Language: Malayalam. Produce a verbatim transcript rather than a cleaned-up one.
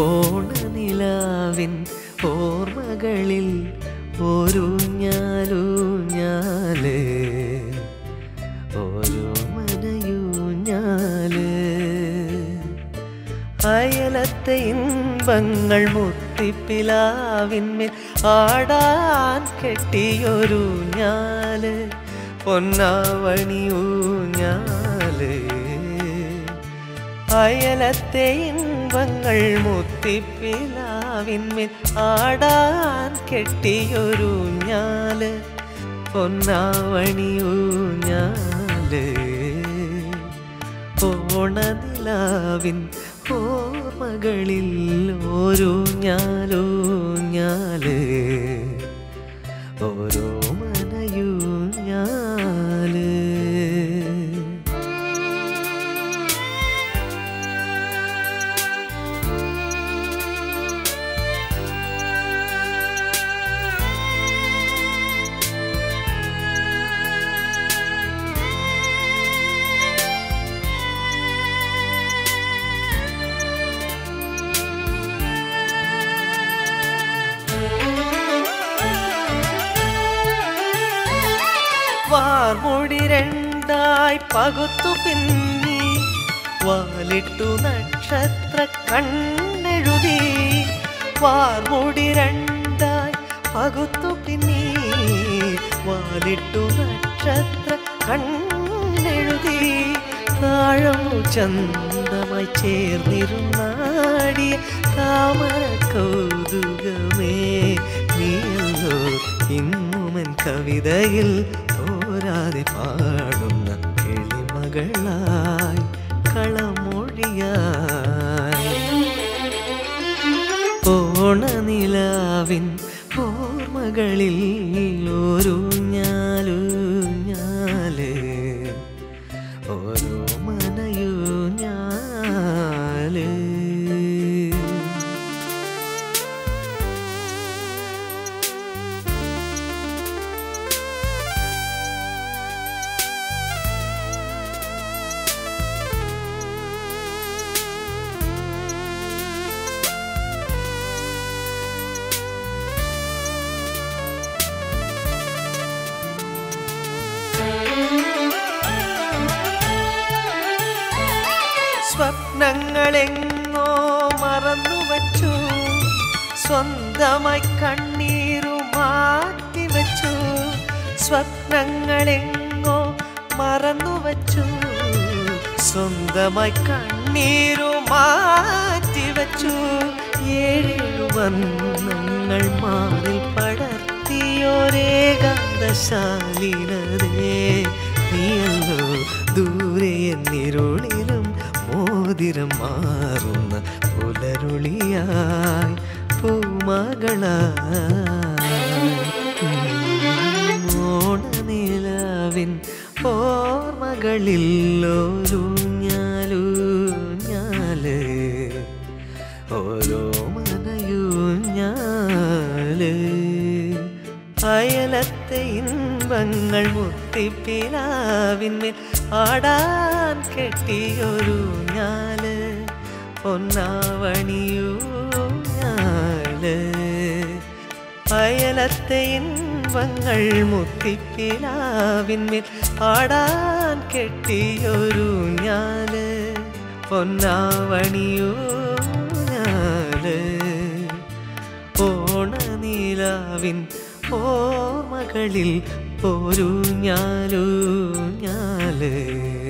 ഓണനിലാവിൻ ഓർമ്മകളിൽ ഒരുഞ്ഞാലൂഞ്ഞാലേ ഓരോ മനയൂഞ്ഞാലേ അയലത്തെ ഇൻപങ്ങൾ മുത്തിപ്പിലാവിന്മേൽ ആടാൻ കെട്ടിയൊരുഞ്ഞാലേ പൊന്നാവണിയൂഞ്ഞാലേ അയലത്തെ ഇൻപങ്ങൾ മുത്തിപ്പിലാവിന്മേൽ ആടാൻ കെട്ടിയൊരുഞ്ഞാല് പൊന്നാവണിയൂഞ്ഞാല് ഓണനിലാവിൻ ഓർമ്മകളിൽ ഒരുഞ്ഞാലൂഞ്ഞാല് ഓരോ മനയൂഞ്ഞാല് വാർമുടി രണ്ടായി പകുത്തു പിന്നി വാലിട്ടു നക്ഷത്ര കണ്ണെഴുതി വാർമുടി രണ്ടായി പകുത്തു പിന്നി വാലിട്ടു നക്ഷത്ര കണ്ണെഴുതി താഴമു ചന്തമായി ചേർന്നിരുന്നാടിയ താമര കൗതുകമേ നീയോ ഇന്നുമൻ കവിതയിൽ ോരാതെ പാടുന്ന കിളിമകളായി കളമൊഴിയായി ഓണനിലാവിൻ ഓർമ്മകളിൽ ഒരുഞ്ഞാലൂഞ്ഞാല് ഓരോ മനയൂഞ്ഞാല് സ്വപ്നങ്ങളെങ്ങോ മറന്നുവച്ചു സ്വന്തമായി കണ്ണീരു മാറ്റിവച്ചു സ്വപ്നങ്ങളെങ്ങോ മറന്നുവച്ചു സ്വന്തമായി കണ്ണീരു മാറ്റിവച്ചു ഏഴേഴു വർണ്ണങ്ങൾ മാറിൽ പടർത്തിയോരേകാന്തശാലിനേ നീയല്ലോ ദൂരെ എന്നിരുളിലും മോതിരം മാറുന്ന പുലരുളിയായി പൂമകളായി ഓണനിലാവിൻ ഓർമ്മകളിൽ ഒരുഞ്ഞാലൂഞ്ഞാല് ഓരോ മനയൂഞ്ഞാല് അയലത്തെ ഇൻപങ്ങൾ മുത്തിപ്പിലാവിന്മേൽ ആടാൻ കെട്ടിയൊരുഞ്ഞാല് പൊന്നാവണിയൂഞ്ഞാല് അയലത്തെ ഇൻപങ്ങൾ മുത്തിപ്പിലാവിന്മേൽ ആടാൻ കെട്ടിയൊരുഞ്ഞാല് പൊന്നാവണിയൂഞ്ഞാല് ഓണനിലാവിൻ ഓർമ്മകളിൽ ഒരുഞ്ഞാലൂഞ്ഞാല്